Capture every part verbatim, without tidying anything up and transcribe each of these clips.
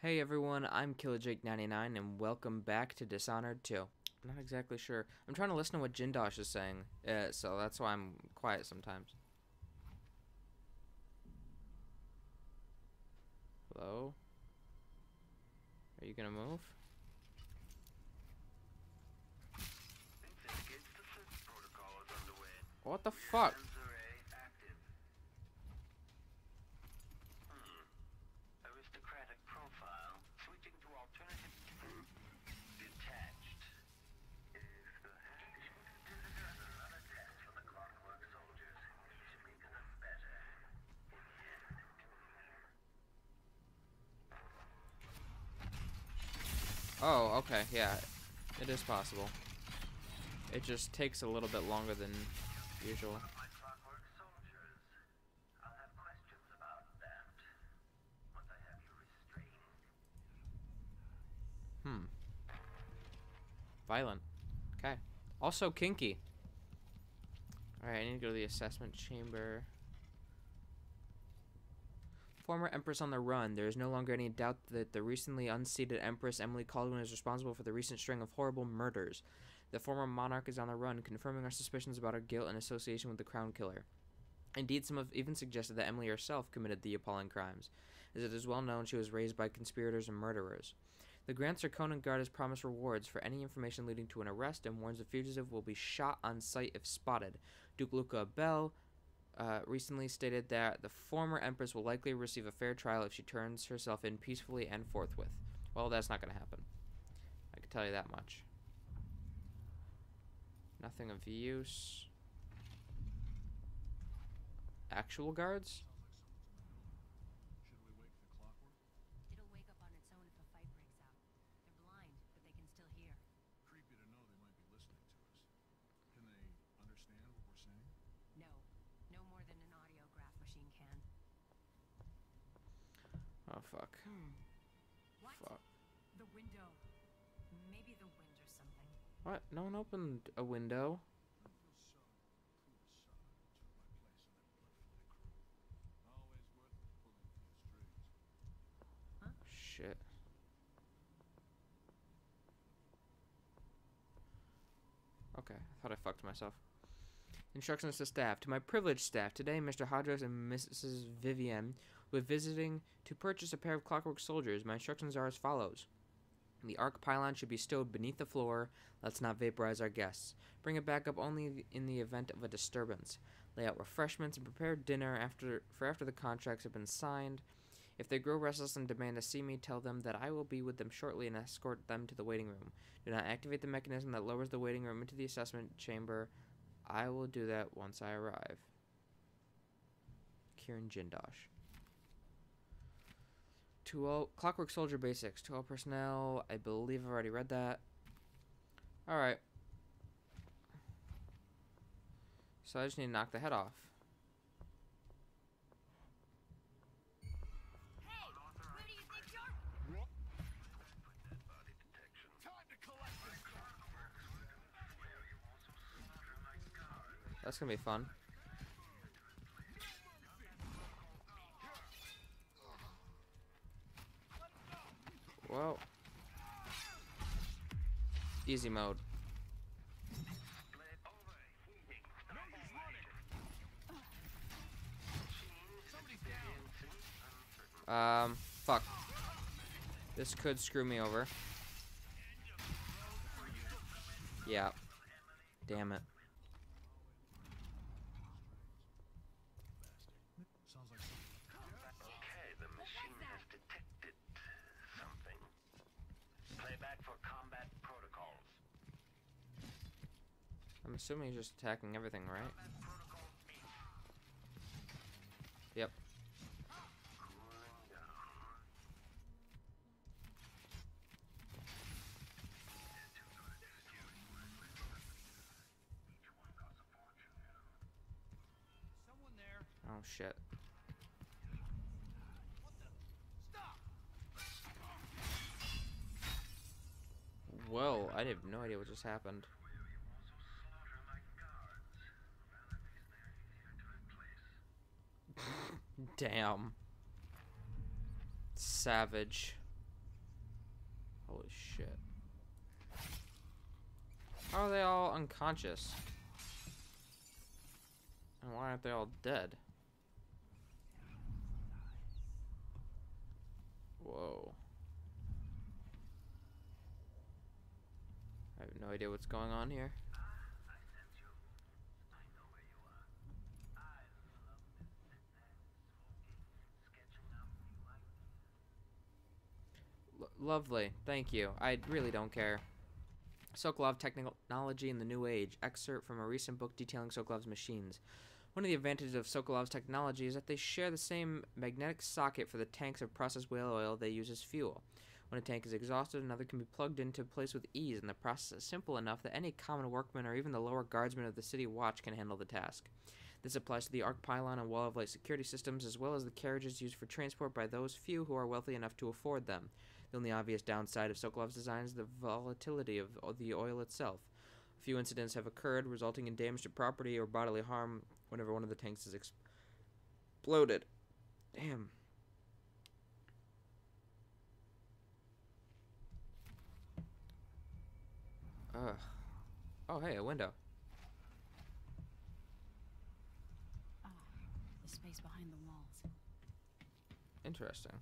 Hey everyone, I'm killajake ninety-nine and welcome back to Dishonored two. I'm not exactly sure. I'm trying to listen to what Jindosh is saying, uh, so that's why I'm quiet sometimes. Hello? Are you gonna move? What the fuck? Oh, okay, yeah, it is possible. It just takes a little bit longer than usual. Hmm. Violent. Okay. Also kinky. Alright, I need to go to the assessment chamber. Former Empress on the run. There is no longer any doubt that the recently unseated Empress Emily Kaldwin is responsible for the recent string of horrible murders. The former monarch is on the run, confirming our suspicions about her guilt and association with the crown killer. Indeed, some have even suggested that Emily herself committed the appalling crimes. As it is well known, she was raised by conspirators and murderers. The Grand Serkonan Guard has promised rewards for any information leading to an arrest and warns the fugitive will be shot on sight if spotted. Duke Luca Bell Uh, recently stated that the former Empress will likely receive a fair trial if she turns herself in peacefully and forthwith. Well, that's not going to happen. I can tell you that much. Nothing of use. Actual guards? Should we wake the clockwork? It'll wake up on its own if a fight breaks out. They're blind, but they can still hear. Creepy to know they might be listening to us. Can they understand what we're saying? No. No more than an audiograph machine can. Oh, fuck. Hmm. What? Fuck. The window. Maybe the wind or something. What? No one opened a window. Huh? Shit. Okay, I thought I fucked myself. Instructions to staff. To my privileged staff, today Mister Hodges and Missus Vivian were visiting to purchase a pair of clockwork soldiers. My instructions are as follows. The arc pylon should be stowed beneath the floor. Let's not vaporize our guests. Bring it back up only in the event of a disturbance. Lay out refreshments and prepare dinner after for after the contracts have been signed. If they grow restless and demand to see me, tell them that I will be with them shortly and escort them to the waiting room. Do not activate the mechanism that lowers the waiting room into the assessment chamber. I will do that once I arrive. Kieran Jindosh. To all Clockwork Soldier Basics. To all personnel. I believe I've already read that. Alright. So I just need to knock the head off. Hey! Where do you think you're? Time to collect this clockwork. That's gonna be fun. Whoa. Easy mode. Um, fuck. This could screw me over. Yeah. Damn it. Sounds like something. Okay, the machine has detected something. Playback for combat protocols. I'm assuming he's just attacking everything, right? Yep. Oh shit. Whoa, I have no idea what just happened. Damn. Savage. Holy shit. How are they all unconscious? And why aren't they all dead? Whoa. I have no idea what's going on here. L lovely. Thank you. I really don't care. Sokolov Technology in the New Age. Excerpt from a recent book detailing Sokolov's machines. One of the advantages of Sokolov's technology is that they share the same magnetic socket for the tanks of processed whale oil they use as fuel. When a tank is exhausted, another can be plugged into place with ease, and the process is simple enough that any common workman or even the lower guardsman of the city watch can handle the task. This applies to the arc pylon and wall of light security systems, as well as the carriages used for transport by those few who are wealthy enough to afford them. The only obvious downside of Sokolov's design is the volatility of the oil itself. A few incidents have occurred, resulting in damage to property or bodily harm whenever one of the tanks is exploded. Damn. Ugh. Oh, hey, a window. Ah, the space behind the walls. Interesting.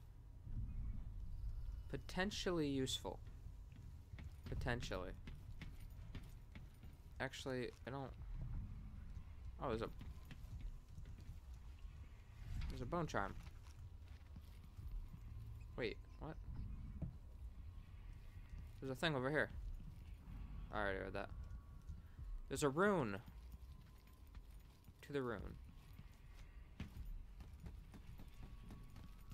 Potentially useful. Potentially. Actually, I don't... Oh, there's a... There's a bone charm. Wait, what? There's a thing over here. I already heard that. There's a rune. To the rune.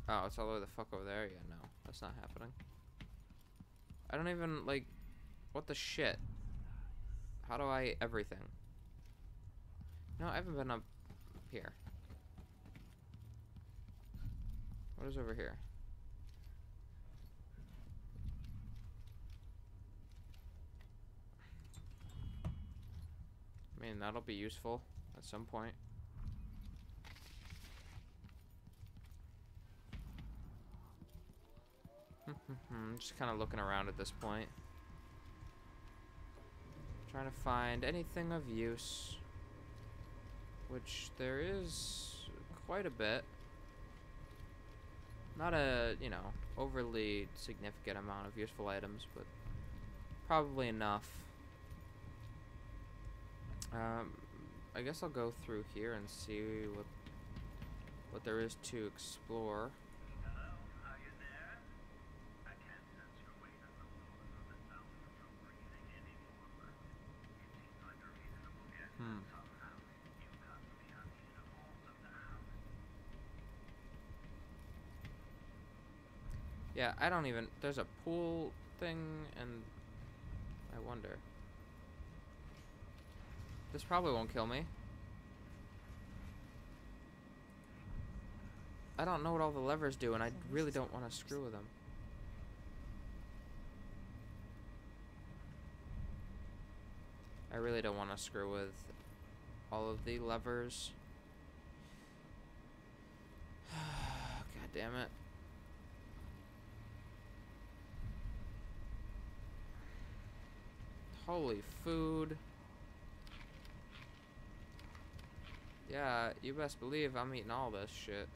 Oh, it's all the way the fuck over there? Yeah, no. That's not happening. I don't even, like... What the shit? How do I... Everything. No, I haven't been up here. What is over here? I mean, that'll be useful at some point. I'm just kind of looking around at this point. Trying to find anything of use. Which there is quite a bit. Not a, you know, overly significant amount of useful items, but probably enough. Um, I guess I'll go through here and see what what there is to explore. Hello, are you there? I can't sense your weight on the wall and the sound of your breathing any longer. It seems like a reasonable guess. Hmm. Somehow you've gotten beyond the inner walls of the house. Yeah, I don't even. There's a pool thing, and I wonder. This probably won't kill me. I don't know what all the levers do, and I really don't want to screw with them. I really don't want to screw with all of the levers. God damn it. Holy food. Yeah, you best believe I'm eating all this shit.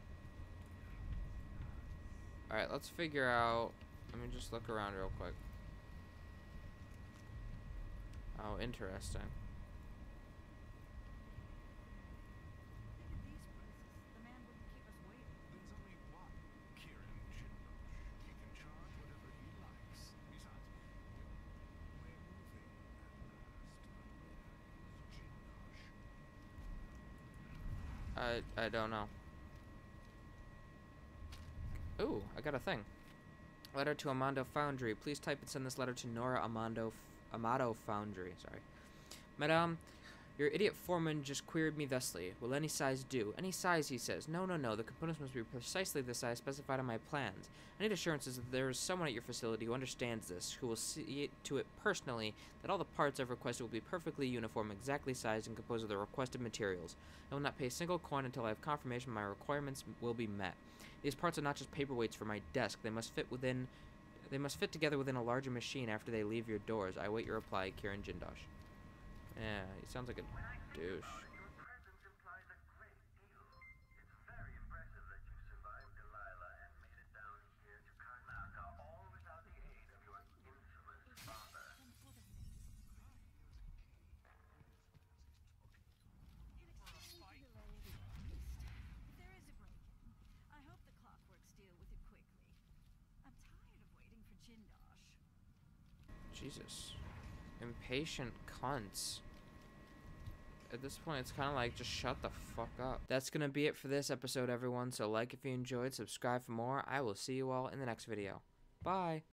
Alright, let's figure out... Let me just look around real quick. Oh, interesting. I, I don't know. Ooh, I got a thing. Letter to Amando Foundry. Please type and send this letter to Nora Amando Amando Foundry. Sorry. Madame, your idiot foreman just queried me thusly. Will any size do? Any size, he says. No, no, no. The components must be precisely the size specified on my plans. I need assurances that there is someone at your facility who understands this, who will see to it personally that all the parts I've requested will be perfectly uniform, exactly sized, and composed of the requested materials. I will not pay a single coin until I have confirmation my requirements will be met. These parts are not just paperweights for my desk. They must fit within... They must fit together within a larger machine after they leave your doors. I await your reply, Kieran Jindosh. Yeah, he sounds like a douche. Your presence implies a great deal. It's very impressive that you survived Delilah and made it down here to Karnaka, all without the aid of your infamous father. There is a break. I hope the clockworks deal with it quickly. I'm tired of waiting for Jindosh. Jesus. Impatient cunts. At this point, it's kind of like, just shut the fuck up. That's gonna be it for this episode, everyone. So like if you enjoyed, subscribe for more. I will see you all in the next video. Bye!